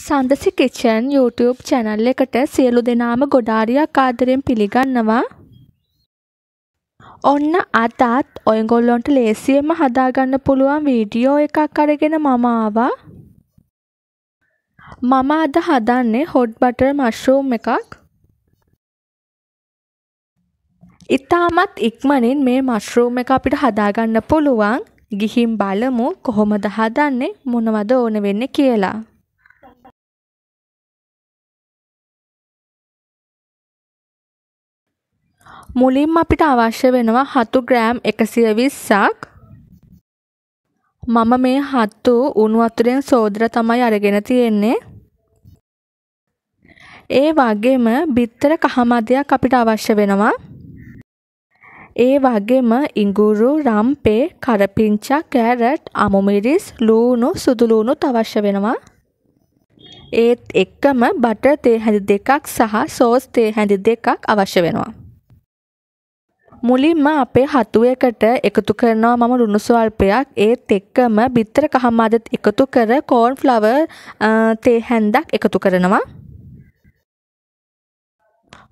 සන්දසි kitchen YouTube channel එකට සියලු දෙනාම ගොඩාරියක් ආදරෙන් පිළිගන්නවා. ඔන්න අදත් ඔයගොල්ලන්ට ලේසියෙන්ම හදාගන්න පුළුවන් වීඩියෝ එකක් අරගෙන මම ආවා. මම අද හදන්නේ hot butter mushroom එකක්. ඉතාමත් ඉක්මනින් මේ mushroom එක අපිට හදාගන්න පුළුවන්. ගිහින් බලමු කොහොමද හදන්නේ මොනවද ඕන වෙන්නේ කියලා. මුලින්ම අපිට අවශ්‍ය වෙනවා හතු ග්‍රෑම් 120ක්. මම මේ හතු උණු වතුරෙන් සෝදලා තමයි අරගෙන තියෙන්නේ. ඒ වගේම බිත්තර කහමදයක් අපිට අවශ්‍ය වෙනවා. ඒ වගේම ඉඟුරු, රම්පේ, කරපිංචා, කැරට්, අමු මිරිස්, ලූණු, සුදු ලූණුත් අවශ්‍ය වෙනවා. ඒත් එක්කම බටර් තේ හැඳි දෙකක් සහ සෝස් තේ හැඳි දෙකක් අවශ්‍ය වෙනවා. මුලින්ම අපේ හතුවේකට එකතු කරනවා මම රුණු ස්වල්පයක්. ඒත් එක්කම බිත්තර කහමද එකතු කර කෝන් ෆ්ලවර් තේ හැන්දක් එකතු කරනවා.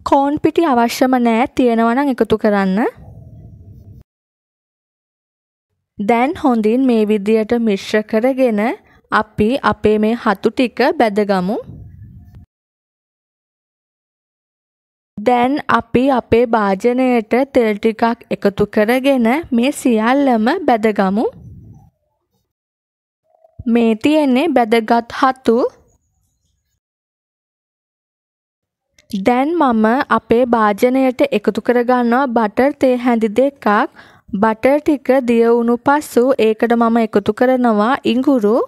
කෝන් පිටි අවශ්‍යම නැහැ, තියෙනවා නම් එකතු කරන්න. දැන් හොඳින් මේ විදියට මිශ්‍ර කරගෙන අපි අපේ මේ හතු ටික බැදගමු. දැන් අපි අපේ භාජනයට තෙල් ටිකක් එකතු කරගෙන මේ සියල්ලම බැදගමු. මේ තියෙන්නේ බැදගත් හතු. දැන් මම අපේ භාජනයට එකතු කරගන්නවා බටර් තේ හැඳි දෙකක්. බටර් ටික දිය වුණු පසු ඒකට මම එකතු කරනවා ඉඟුරු,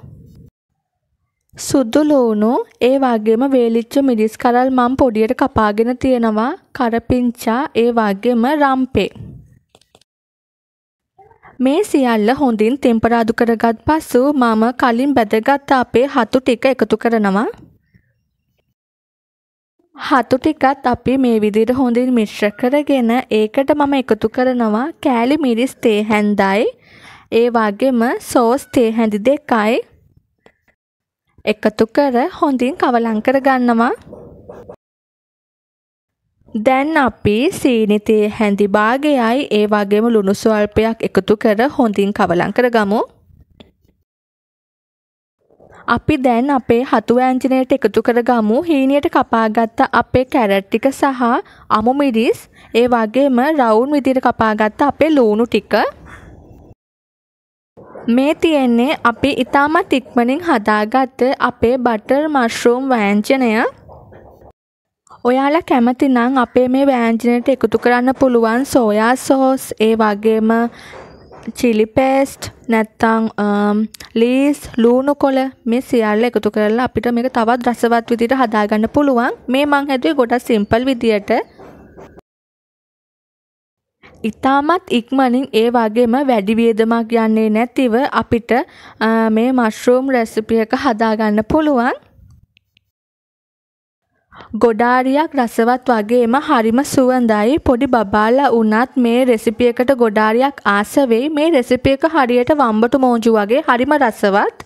සුදු ලුණු, ඒ වගේම වේලිච්ච මිරිස් කරල් මම පොඩියට කපාගෙන තියෙනවා, කරපිංචා, ඒ වගේම රම්පේ. මේ සියල්ල හොඳින් තෙම්පරාදු කරගත් පසු මම කලින් බැදගත් අපේ හතු ටික එකතු කරනවා. හතු ටිකත් අපි මේ විදිහට හොඳින් මිශ්‍ර කරගෙන ඒකට මම එකතු කරනවා කෑලි මිරිස් තේ හැන්දයි, ඒ වගේම සෝස් තේ හැඳි දෙකයි. එකතු කර හොඳින් කවලම් කර ගන්නවා. දැන් අපි සීනි තේ හැඳි භාගයයි ඒ වගේම ලුණු ස්වල්පයක් එකතු කර හොඳින් කවලම් කරගමු. අපි දැන් අපේ හතු වෑංජනයට එකතු කරගමු හීනියට කපාගත්ත අපේ කැරට් ටික සහ අමු මිරිස්, ඒ වගේම රවුන්ඩ් විදියට කපාගත්ත අපේ ලුණු ටික. මේ තියෙන්නේ අපි ඉතාමත් ඉක්මනින් හදාගත්ත අපේ බටර් මෂ්රූම් වෑංජනය. ඔයාලා කැමති නම් අපේ මේ වෑංජනයට එකතු කරන්න පුළුවන් සෝයා සෝස්, ඒ වගේම chili paste, නැත්නම් ලීස්, ලුණු කොළ, මේ සියල්ල එකතු කරලා අපිට මේක තවත් රසවත් විදිහට හදාගන්න පුළුවන්. මේ මං හැදුවේ ගොඩක් සිම්පල් විදියට. ඉතාමත් ඉක්මනින් ඒ වගේම වැඩි වේදමක් යන්නේ නැතිව අපිට මේ මෂ්රූම් රෙසිපි එක හදාගන්න පුළුවන්. ගොඩාරියක් රසවත් වගේම හරිම සුවඳයි. පොඩි බබාලා වුණත් මේ රෙසිපි එකට ගොඩාරියක් ආස වෙයි. මේ රෙසිපි එක හරියට වම්බටු මෝජු වගේ හරිම රසවත්.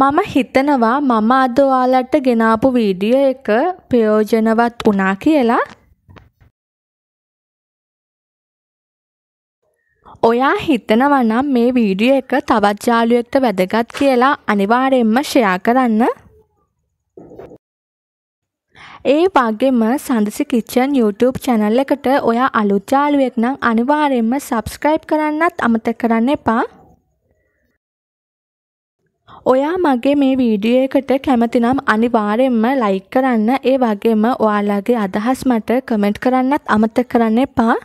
මම හිතනවා මම අද ඔයාලට ගෙනාපු වීඩියෝ එක ප්‍රයෝජනවත් වුණා කියලා. ඔයා හිතනවා නම් මේ වීඩියෝ එක තවත් යාළුවෙක්ට වැදගත් කියලා අනිවාර්යෙන්ම ෂෙයා කරන්න. ඒ වගේම සන්දසි කිචන් YouTube channel එකට ඔයා අලුත් යාළුවෙක් නම් අනිවාර්යෙන්ම subscribe කරන්නත් අමතක කරන්න එපා. ඔයා මගේ මේ වීඩියෝ එකට කැමති නම් අනිවාර්යෙන්ම like කරන්න. ඒ වගේම ඔයාලගේ අදහස් මට comment කරන්නත් අමතක කරන්න එපා.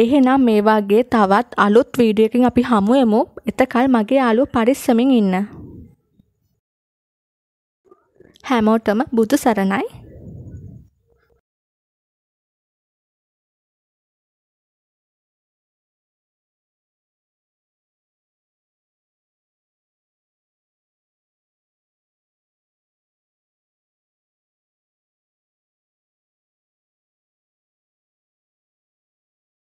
එහෙනම් මේ වගේ තවත් අලුත් වීඩියෝ එකකින් අපි හමු වෙමු. එතකල් මගේ යාළුවෝ පරිස්සමින් ඉන්න. හැමෝටම බුදු සරණයි.